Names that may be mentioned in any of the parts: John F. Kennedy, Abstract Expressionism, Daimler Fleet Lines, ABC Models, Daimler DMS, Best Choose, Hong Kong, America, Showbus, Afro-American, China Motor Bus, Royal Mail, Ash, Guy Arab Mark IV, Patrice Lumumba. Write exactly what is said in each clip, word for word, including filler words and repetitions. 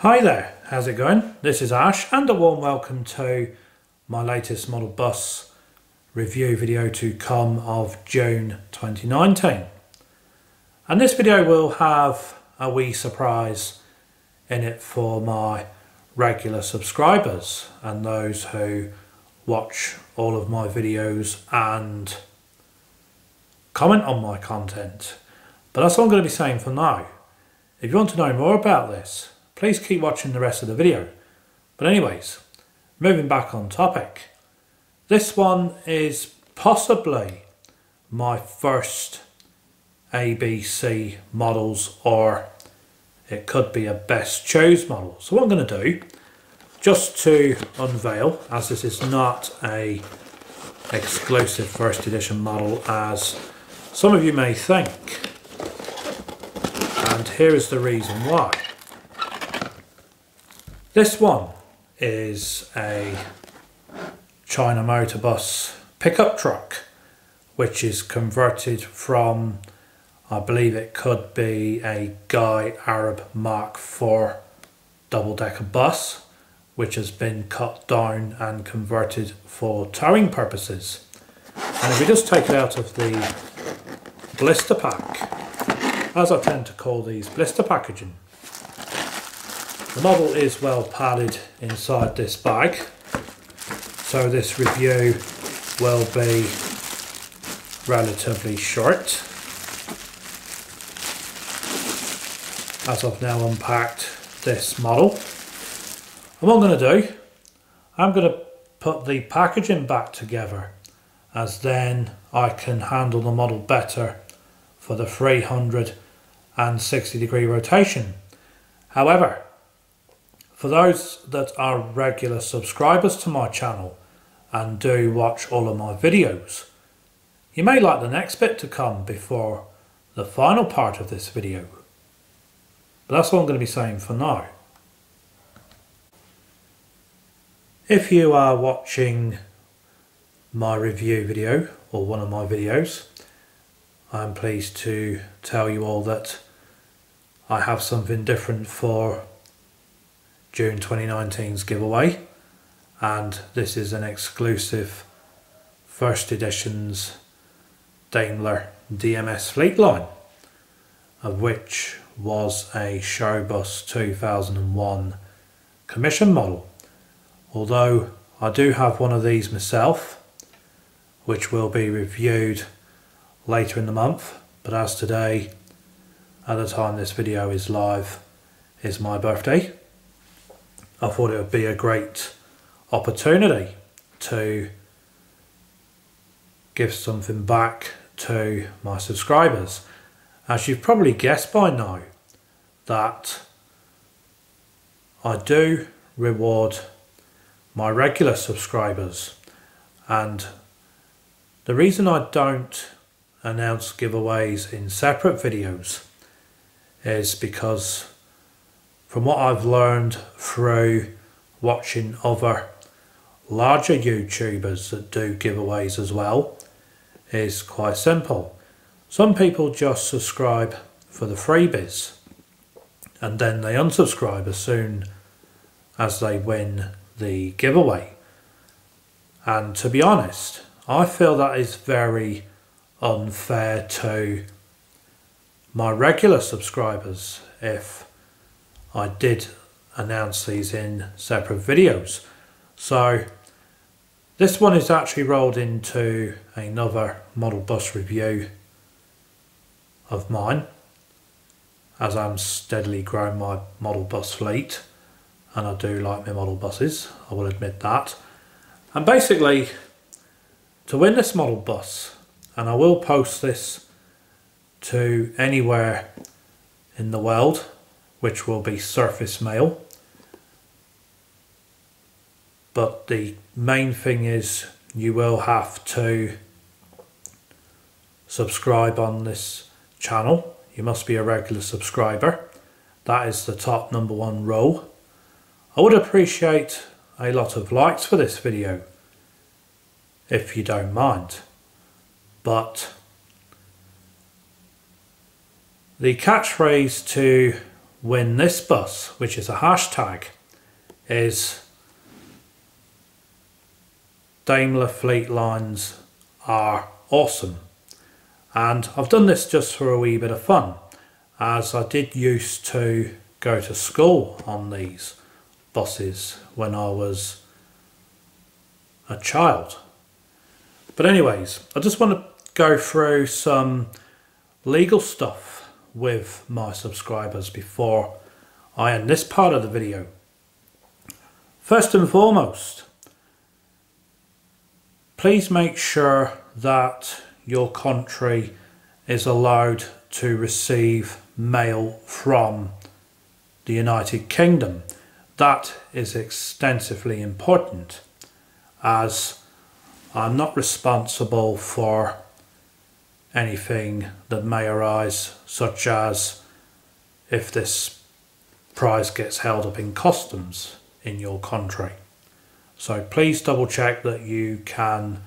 Hi there, how's it going? This is Ash and a warm welcome to my latest model bus review video to come of June twenty nineteen. And this video will have a wee surprise in it for my regular subscribers and those who watch all of my videos and comment on my content. But that's all I'm going to be saying for now. If you want to know more about this, please keep watching the rest of the video. But anyways, moving back on topic. This one is possibly my first A B C models, or it could be a Best Choose model. So what I'm going to do, just to unveil, as this is not a exclusive first edition model as some of you may think, and here is the reason why. This one is a China Motor Bus pickup truck, which is converted from, I believe it could be a Guy Arab Mark four double-decker bus, which has been cut down and converted for towing purposes. And if we just take it out of the blister pack, as I tend to call these blister packaging, the model is well padded inside this bag, so this review will be relatively short, as I've now unpacked this model. And what I'm going to do, I'm going to put the packaging back together, as then I can handle the model better for the three hundred sixty degree rotation. However, for those that are regular subscribers to my channel and do watch all of my videos, you may like the next bit to come before the final part of this video. But that's all I'm going to be saying for now. If you are watching my review video or one of my videos, I'm pleased to tell you all that I have something different for June twenty nineteen's giveaway, and this is an exclusive first edition's Daimler D M S fleet line, of which was a Showbus two thousand one commission model, although I do have one of these myself, which will be reviewed later in the month. But as today, at the time this video is live, is my birthday, I thought it would be a great opportunity to give something back to my subscribers. As you've probably guessed by now, that I do reward my regular subscribers, and the reason I don't announce giveaways in separate videos is because, from what I've learned through watching other larger YouTubers that do giveaways as well, is quite simple. Some people just subscribe for the freebies and then they unsubscribe as soon as they win the giveaway. And to be honest, I feel that is very unfair to my regular subscribers if I did announce these in separate videos. So this one is actually rolled into another model bus review of mine, as I'm steadily growing my model bus fleet, and I do like my model buses, I will admit that. And basically, to win this model bus, and I will post this to anywhere in the world, which will be surface mail. But the main thing is you will have to subscribe on this channel. You must be a regular subscriber. That is the top number one rule. I would appreciate a lot of likes for this video, if you don't mind. But the catchphrase to when this bus, which is a hashtag, is Daimler Fleet Lines are awesome. And I've done this just for a wee bit of fun, as I did used to go to school on these buses when I was a child. But anyways, I just want to go through some legal stuff with my subscribers before I end this part of the video. First and foremost, please make sure that your country is allowed to receive mail from the United Kingdom. That is extensively important, as I'm not responsible for anything that may arise, such as if this prize gets held up in customs in your country. So please double check that you can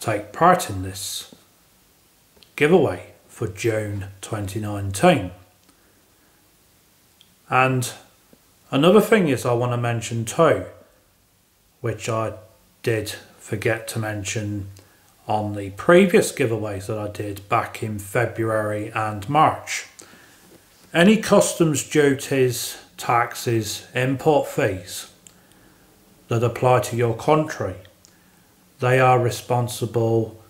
take part in this giveaway for June twenty nineteen. And another thing is I want to mention too, which I did forget to mention on the previous giveaways that I did back in February and March. Any customs duties, taxes, import fees that apply to your country, they are responsible,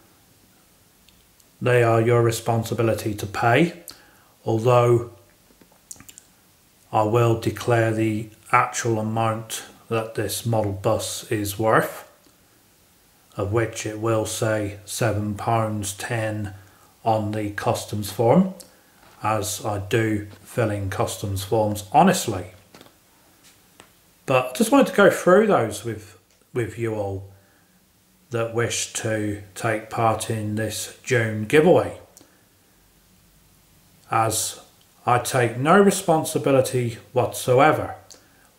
they are your responsibility to pay, although I will declare the actual amount that this model bus is worth, of which it will say seven pounds ten on the customs form, as I do fill in customs forms honestly. But I just wanted to go through those with, with you all that wish to take part in this June giveaway, as I take no responsibility whatsoever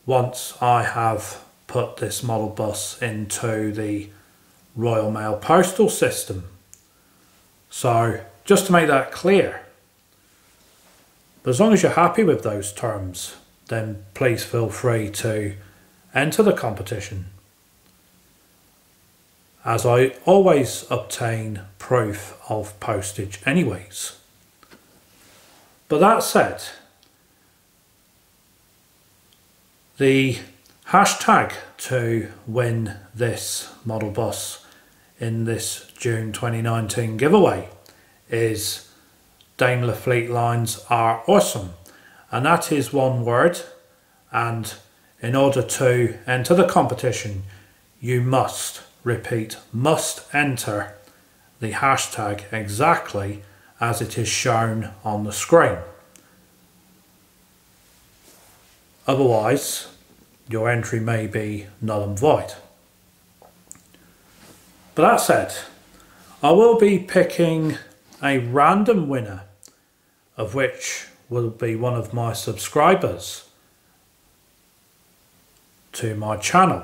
once I have put this model bus into the Royal Mail postal system. So just to make that clear, but as long as you're happy with those terms, then please feel free to enter the competition, as I always obtain proof of postage anyways. But that said, the hashtag to win this model bus in this June twenty nineteen giveaway is Daimler Fleet Lines are awesome, and that is one word, and in order to enter the competition you must, repeat, must enter the hashtag exactly as it is shown on the screen. Otherwise, your entry may be null and void. But that said, I will be picking a random winner, of which will be one of my subscribers to my channel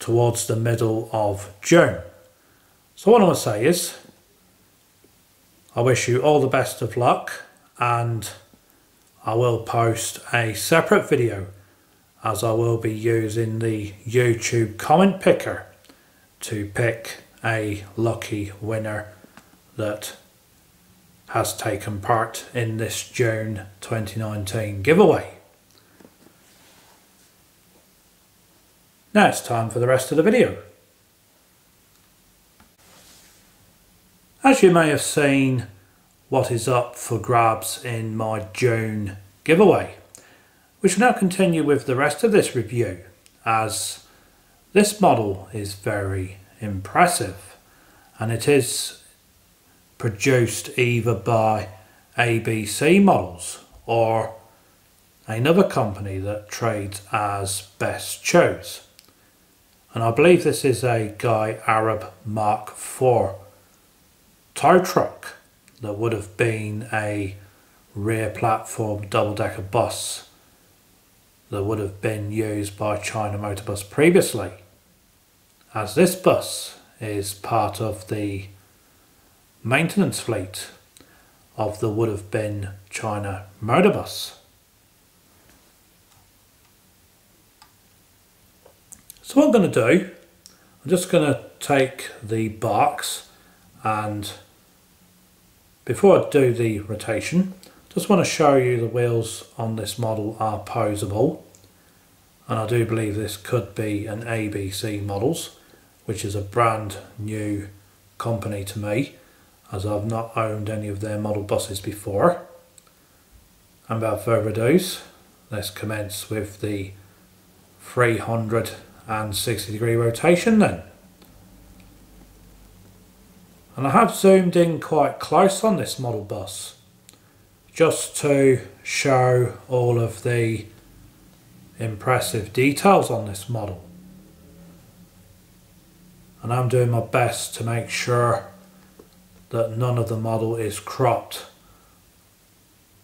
towards the middle of June. So what I want to say is, I wish you all the best of luck, and I will post a separate video, as I will be using the YouTube comment picker to pick a lucky winner that has taken part in this June twenty nineteen giveaway. Now it's time for the rest of the video. As you may have seen what is up for grabs in my June giveaway, we shall now continue with the rest of this review, as this model is very impressive, and it is produced either by A B C Models or another company that trades as Best Choose, and I believe this is a Guy Arab Mark four tow truck that would have been a rear platform double-decker bus that would have been used by China Motor Bus previously, as this bus is part of the maintenance fleet of the would have been China Motor Bus. So what I'm going to do, I'm just going to take the barks, and before I do the rotation, just want to show you the wheels on this model are posable, and I do believe this could be an A B C Models, which is a brand new company to me, as I've not owned any of their model buses before. And without further ado, let's commence with the three hundred sixty degree rotation then. And I have zoomed in quite close on this model bus just to show all of the impressive details on this model. And I'm doing my best to make sure that none of the model is cropped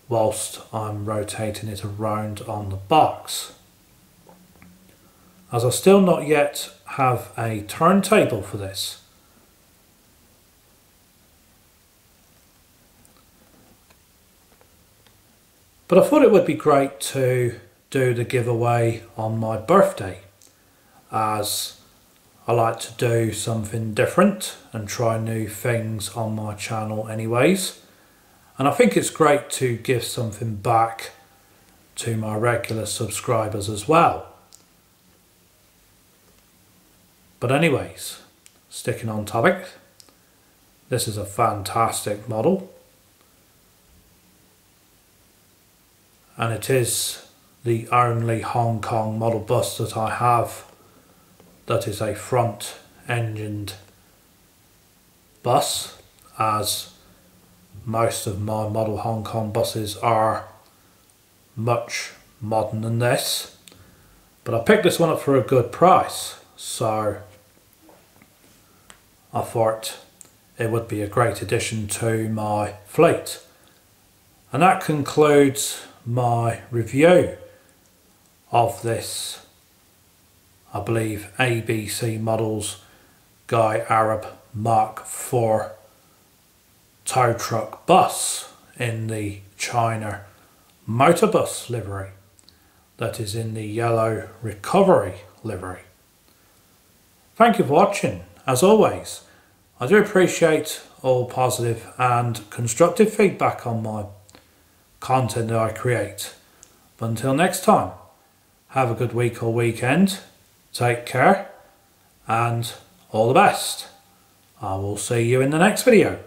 whilst I'm rotating it around on the box. As I still not yet have a turntable for this. But I thought it would be great to do the giveaway on my birthday, as I like to do something different and try new things on my channel anyways. And I think it's great to give something back to my regular subscribers as well. But anyways, sticking on topic, this is a fantastic model. And it is the only Hong Kong model bus that I have that is a front engined bus, as most of my model Hong Kong buses are much modern than this. But I picked this one up for a good price, so I thought it would be a great addition to my fleet. And that concludes my review of this, I believe, A B C Models Guy Arab Mark four tow truck bus in the China Motor Bus livery, that is in the yellow recovery livery. Thank you for watching. As always, I do appreciate all positive and constructive feedback on my content that I create. But until next time, have a good week or weekend. Take care, and all the best. I will see you in the next video.